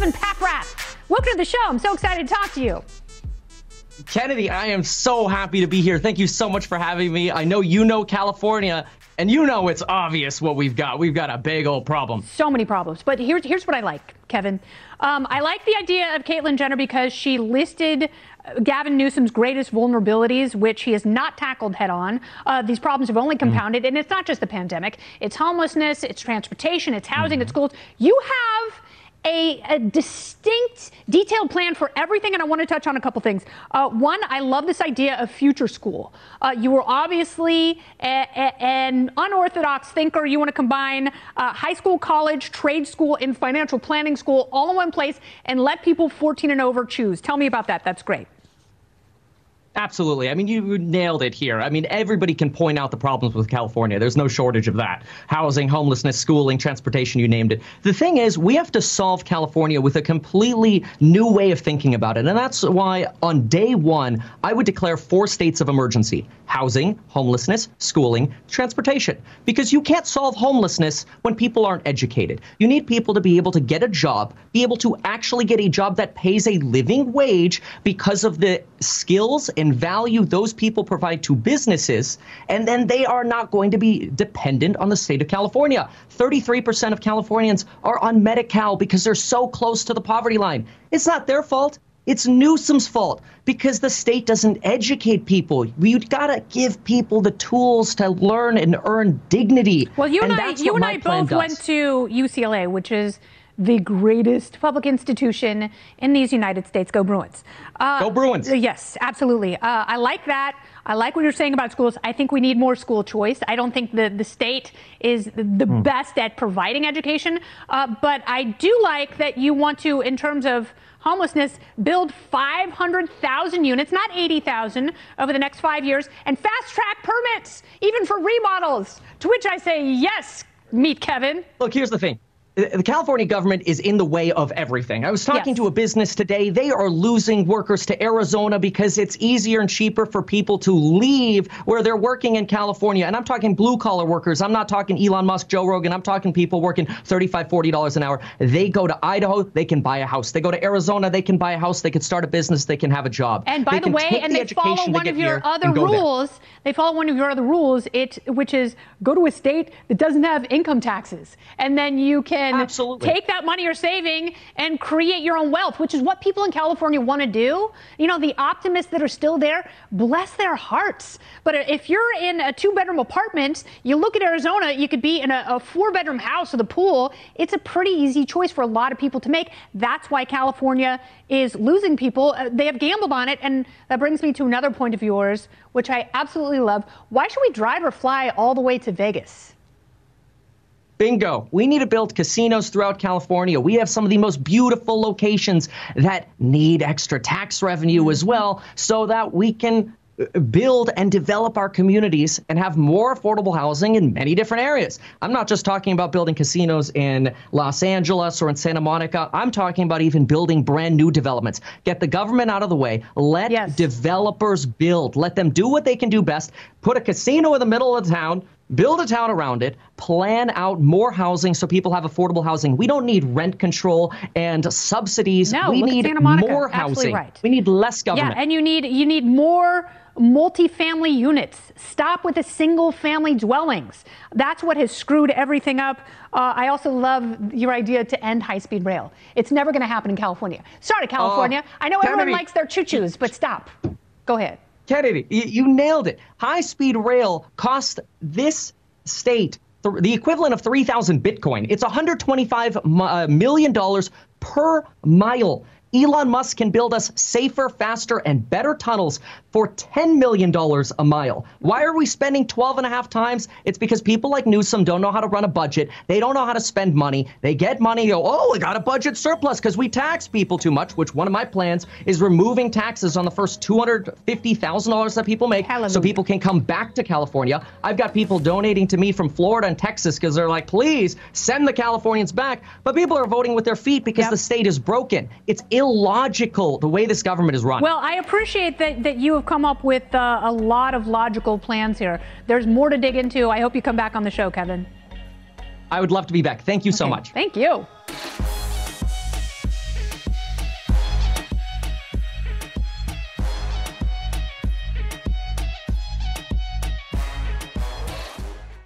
Kevin Paffrath. Welcome to the show. I'm so excited to talk to you. Kennedy, I am so happy to be here. Thank you so much for having me. I know you know California, and you know it's obvious what we've got. We've got a big old problem. So many problems. But here's what I like, Kevin. I like the idea of Caitlyn Jenner because she listed Gavin Newsom's greatest vulnerabilities, which he has not tackled head on. These problems have only compounded, and it's not just the pandemic. It's homelessness, it's transportation, it's housing, it's schools. You have a distinct, detailed plan for everything, and I want to touch on a couple things. One, I love this idea of future school. You were obviously an unorthodox thinker. You want to combine high school, college, trade school, and financial planning school all in one place and let people 14 and over choose. Tell me about that. That's great. Absolutely. I mean, you nailed it here. I mean, everybody can point out the problems with California. There's no shortage of that. Housing, homelessness, schooling, transportation, you named it. The thing is, we have to solve California with a completely new way of thinking about it. And that's why on day one, I would declare 4 states of emergency: housing, homelessness, schooling, transportation. Because you can't solve homelessness when people aren't educated. You need people to be able to get a job, be able to actually get a job that pays a living wage because of the skills and value those people provide to businesses, and then they are not going to be dependent on the state of California. 33% of Californians are on Medi-Cal because they're so close to the poverty line. It's not their fault. It's Newsom's fault because the state doesn't educate people. We've got to give people the tools to learn and earn dignity. Well, you and I both went to UCLA, which is the greatest public institution in these United States. Go Bruins. Go Bruins. Yes, absolutely. I like that. I like what you're saying about schools. I think we need more school choice. I don't think the state is the best at providing education. But I do like that you want to, in terms of homelessness, build 500,000 units, not 80,000, over the next 5 years, and fast-track permits, even for remodels, to which I say, yes, meet Kevin. Look, here's the thing. The California government is in the way of everything. I was talking to a business today. They are losing workers to Arizona because it's easier and cheaper for people to leave where they're working in California. And I'm talking blue-collar workers. I'm not talking Elon Musk, Joe Rogan. I'm talking people working $35, $40 an hour. They go to Idaho. They can buy a house. They go to Arizona. They can buy a house. They can start a business. They can have a job. And by the way, and they follow one of your other rules. They follow one of your other rules, which is go to a state that doesn't have income taxes. And then you can take that money you're saving and create your own wealth, which is what people in California want to do. You know, the optimists that are still there, bless their hearts. But if you're in a 2-bedroom apartment, you look at Arizona, you could be in a 4-bedroom house with a pool. It's a pretty easy choice for a lot of people to make. That's why California is losing people. They have gambled on it. And that brings me to another point of yours, which I absolutely love. Why should we drive or fly all the way to Vegas? Bingo. We need to build casinos throughout California. We have some of the most beautiful locations that need extra tax revenue as well, so that we can build and develop our communities and have more affordable housing in many different areas. I'm not just talking about building casinos in Los Angeles or in Santa Monica. I'm talking about even building brand new developments. Get the government out of the way. Let developers build. Let them do what they can do best. Put a casino in the middle of the town. Build a town around it, plan out more housing so people have affordable housing. We don't need rent control and subsidies. No, we need more housing. Right. We need less government. Yeah, and you need more multifamily units. Stop with the single-family dwellings. That's what has screwed everything up. I also love your idea to end high-speed rail. It's never going to happen in California. Sorry, California. I know everyone likes their choo-choos, but stop. Go ahead. Kennedy, you nailed it. High-speed rail cost this state the equivalent of 3,000 Bitcoin. It's $125 million per mile. Elon Musk can build us safer, faster, and better tunnels for $10 million a mile. Why are we spending 12.5 times? It's because people like Newsom don't know how to run a budget. They don't know how to spend money. They get money, go, oh, we got a budget surplus because we tax people too much, which one of my plans is removing taxes on the first $250,000 that people make. Hallelujah. So people can come back to California. I've got people donating to me from Florida and Texas because they're like, please send the Californians back. But people are voting with their feet because the state is broken. It's illogical the way this government is run. Well, I appreciate that you have come up with a lot of logical plans here. There's more to dig into. I hope you come back on the show, Kevin. I would love to be back. Thank you so much. Thank you.